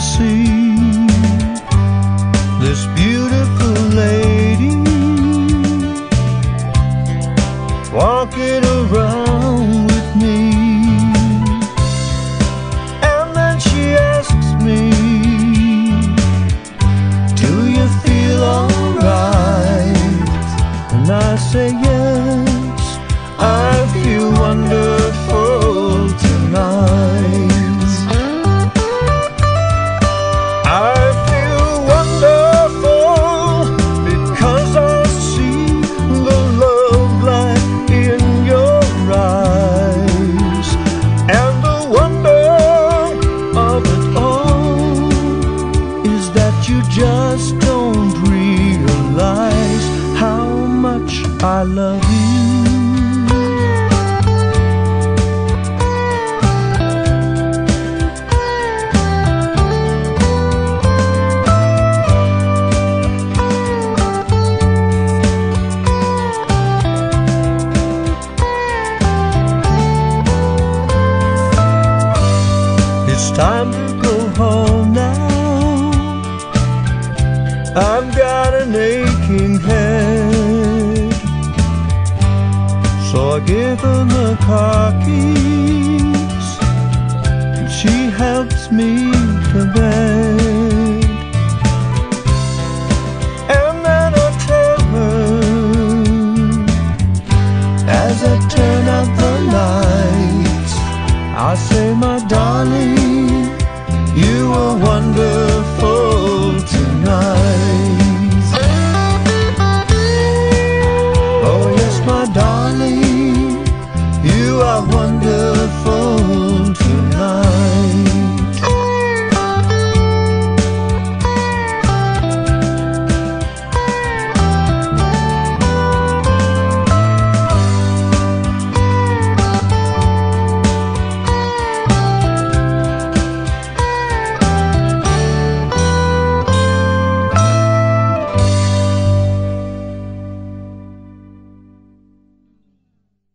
to see this beautiful lady walking around with me. And then she asks me, do you feel alright? And I say yes, I feel wonderful tonight. You just don't realize how much I love you. It's time to go home now. I've got an aching head, so I give her the car keys, and she helps me to bed. And then I tell her, as I turn out the lights, I say, my darling, you were wonderful tonight. Oh yes, my darling, you are wonderful.